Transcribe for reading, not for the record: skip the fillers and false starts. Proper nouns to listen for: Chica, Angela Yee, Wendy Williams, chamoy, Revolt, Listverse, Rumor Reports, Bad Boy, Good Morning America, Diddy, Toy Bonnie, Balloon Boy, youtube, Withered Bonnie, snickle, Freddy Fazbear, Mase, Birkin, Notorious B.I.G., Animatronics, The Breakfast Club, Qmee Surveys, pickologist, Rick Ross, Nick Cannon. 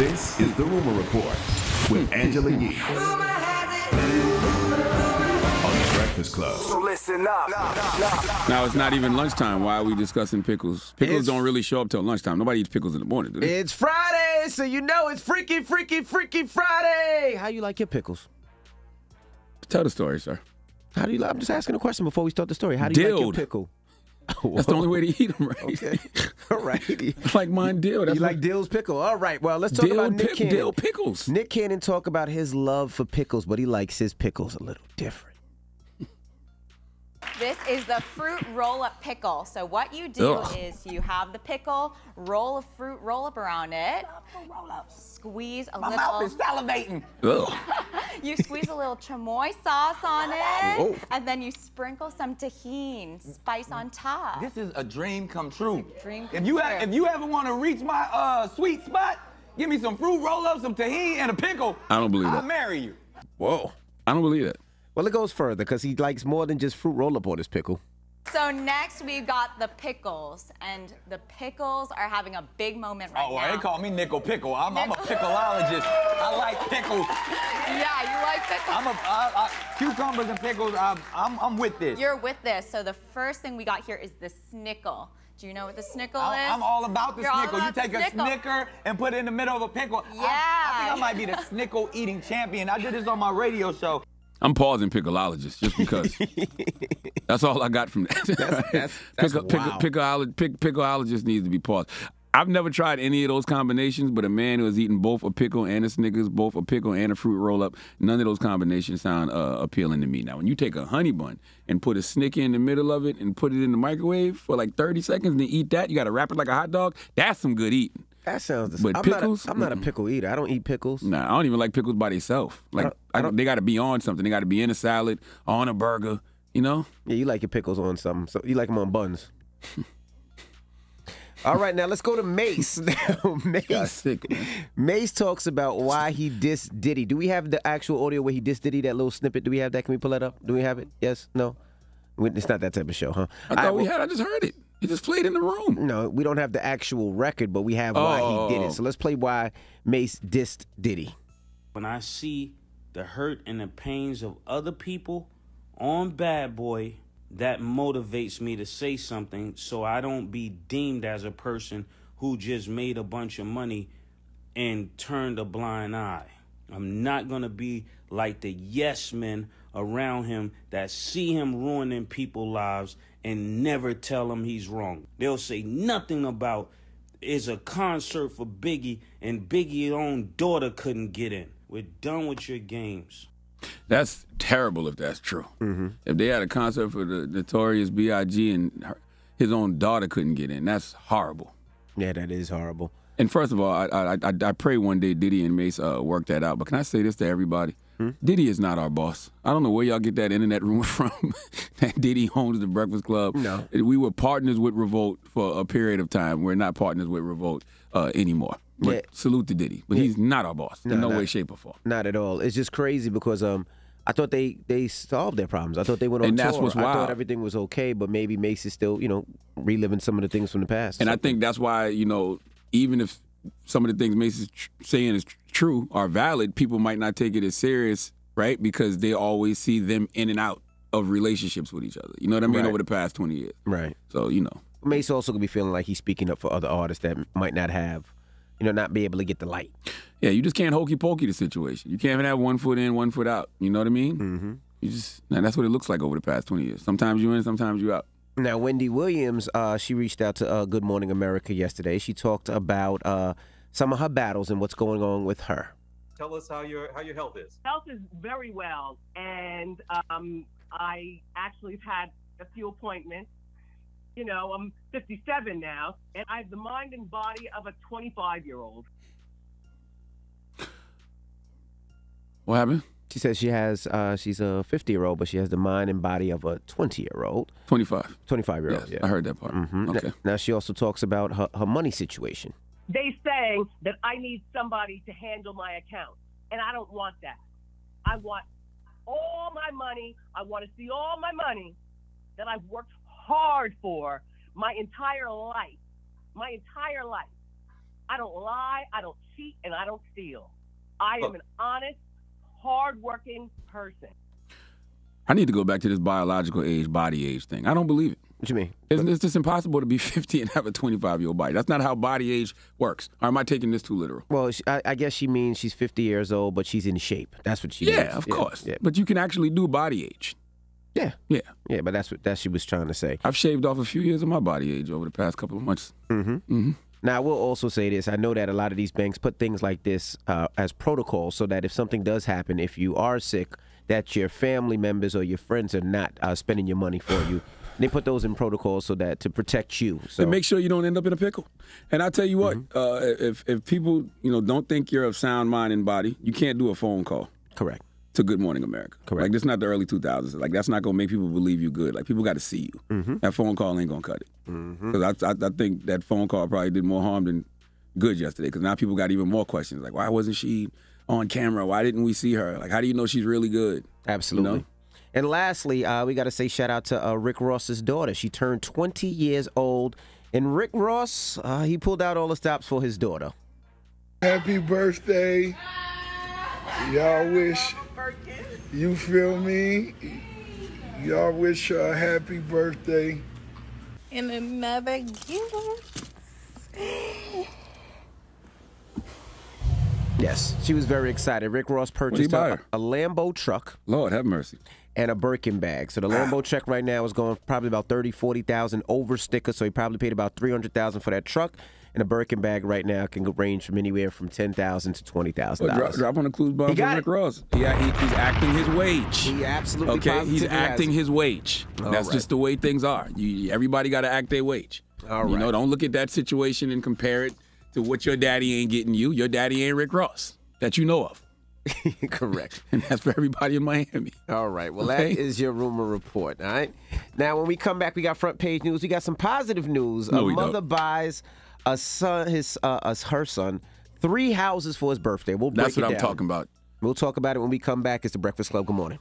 This is The Rumor Report with Angela Yee on The Breakfast Club. So listen up. Now it's not even lunchtime. Why are we discussing pickles? Pickles don't really show up till lunchtime. Nobody eats pickles in the morning, do they? It's Friday, so you know it's freaky, freaky, freaky Friday. How you like your pickles? Tell the story, sir. How do you like? I'm just asking a question before we start the story. How do you like your pickle? Whoa. That's the only way to eat them, right? Okay. All righty. Like mine dill. You like dill's pickle. All right. Well, let's talk about Nick Cannon. Dill pickles. Nick Cannon talk about his love for pickles, but he likes his pickles a little different. This is the fruit roll-up pickle. So what you do is you have the pickle, roll a fruit roll-up around it, squeeze a little. My mouth is salivating. You squeeze a little chamoy sauce on it, and then you sprinkle some tahini spice on top. This is a dream come true. Dream come true. If you ever want to reach my sweet spot, give me some fruit roll-up, some tahini, and a pickle. I don't believe I'll marry you. Whoa! I don't believe that. Well, it goes further because he likes more than just fruit roll-up on his pickle. So next we got the pickles, and the pickles are having a big moment right now. Oh, they call me Nickel Pickle. I'm a pickologist. I like pickles. Yeah, you like pickles. Cucumbers and pickles. I'm with this. You're with this. So the first thing we got here is the snickle. Do you know what the snickle is? I'm all about the snickle. You take a snicker and put it in the middle of a pickle. Yeah. I think I might be the snickle eating champion. I did this on my radio show. I'm pausing pickologist just because. That's all I got from that. Pickologist needs to be paused. I've never tried any of those combinations, but a man who has eaten both a pickle and a Snickers, both a pickle and a fruit roll-up, none of those combinations sound appealing to me. Now, when you take a honey bun and put a Snicker in the middle of it and put it in the microwave for like 30 seconds and then eat that, you got to wrap it like a hot dog, that's some good eating. That sounds disgusting. But pickles? I'm not a pickle eater. I don't eat pickles. Nah, I don't even like pickles by themselves. Like, they got to be on something. They got to be in a salad, on a burger, you know? Yeah, you like your pickles on something. So you like them on buns. All right, now let's go to Mase. Mase talks about why he dissed Diddy. Do we have the actual audio where he dissed Diddy, that little snippet? Do we have that? Can we pull that up? Do we have it? Yes? No? It's not that type of show, huh? I thought we had. I just heard it. He just played in the room. No, we don't have the actual record, but we have why he did it. So let's play why Mase dissed Diddy. When I see the hurt and the pains of other people on Bad Boy, that motivates me to say something so I don't be deemed as a person who just made a bunch of money and turned a blind eye. I'm not going to be like the yes men around him that see him ruining people's lives and never tell him he's wrong. They'll say nothing about it's a concert for Biggie and Biggie's own daughter couldn't get in. We're done with your games. That's terrible if that's true. If they had a concert for the Notorious B.I.G. and his own daughter couldn't get in, that's horrible. Yeah, that is horrible. And first of all, I pray one day Diddy and Mase work that out. But can I say this to everybody? Diddy is not our boss. I don't know where y'all get that internet rumor from that Diddy owns The Breakfast Club. No. We were partners with Revolt for a period of time. We're not partners with Revolt anymore. But salute to Diddy. But he's not our boss in no way, shape, or form. Not at all. It's just crazy because I thought they solved their problems. I thought they went on tour. And that's what's wild. I thought everything was okay, but maybe Mase is still, you know, reliving some of the things from the past. And I think that's why, you know, even if some of the things Mase is saying is true, are valid, people might not take it as serious, right? Because they always see them in and out of relationships with each other. You know what I mean? Over the past 20 years. Right. So, you know. Mase also could be feeling like he's speaking up for other artists that might not have, you know, not be able to get the light. Yeah, you just can't hokey-pokey the situation. You can't even have one foot in, one foot out. You know what I mean? You just, that's what it looks like over the past 20 years. Sometimes you in, sometimes you out. Now, Wendy Williams, she reached out to Good Morning America yesterday. She talked about some of her battles and what's going on with her. Tell us how your health is. Health is very well, and I actually have had a few appointments. You know, I'm 57 now, and I have the mind and body of a 25-year-old. What happened? She says she has, she's a 50-year-old, but she has the mind and body of a 20-year-old. 25. 25-year-old, yes, yeah. I heard that part. Okay. Now, she also talks about her money situation. They saying that I need somebody to handle my account, and I don't want that. I want all my money. I want to see all my money that I've worked hard for my entire life. My entire life. I don't lie, I don't cheat, and I don't steal. I am an honest, hardworking person. I need to go back to this biological age, body age thing. I don't believe it. What you mean? It's just impossible to be 50 and have a 25-year-old body. That's not how body age works. Or am I taking this too literal? Well, I guess she means she's 50 years old, but she's in shape. That's what she means. Yeah, of course. Yeah. But you can actually do body age. Yeah. Yeah. Yeah, but that's what she was trying to say. I've shaved off a few years of my body age over the past couple of months. Mm-hmm. Mm-hmm. Now, I will also say this. I know that a lot of these banks put things like this as protocol so that if something does happen, if you are sick, that your family members or your friends are not spending your money for you. They put those in protocol so that to protect you. So. And make sure you don't end up in a pickle. And I tell you what, if people don't think you're of sound mind and body, you can't do a phone call. Correct. To Good Morning America. Correct. Like, this is not the early 2000s. Like, that's not going to make people believe you good. Like, people got to see you. Mm-hmm. That phone call ain't going to cut it. Because I think that phone call probably did more harm than good yesterday, because now people got even more questions. Like, why wasn't she on camera? Why didn't we see her? Like, how do you know she's really good? Absolutely. You know? And lastly, we got to say shout out to Rick Ross's daughter. She turned 20 years old. And Rick Ross, he pulled out all the stops for his daughter. Happy birthday. Y'all wish, you feel me? Y'all wish her a happy birthday. And another gift. Yes, she was very excited. Rick Ross purchased a Lambo truck. Lord have mercy. And a Birkin bag. So the Lambo truck right now is going probably about $30,000-$40,000 over sticker. So he probably paid about $300,000 for that truck. And a Birkin bag right now can range from anywhere from $10,000 to $20,000. Well, drop on the clues bomb for Rick Ross. Yeah, he's acting his wage. He absolutely he's acting his wage. That's just the way things are. Everybody got to act their wage. All right. You know, don't look at that situation and compare it to what your daddy ain't getting you. Your daddy ain't Rick Ross that you know of. Correct. And that's for everybody in Miami. All right. Well, that is your rumor report. All right. Now, when we come back, we got front page news. We got some positive news. No, a mother buys a son, her son, 3 houses for his birthday. We'll break it down. That's what I'm talking about. We'll talk about it when we come back. It's The Breakfast Club. Good morning.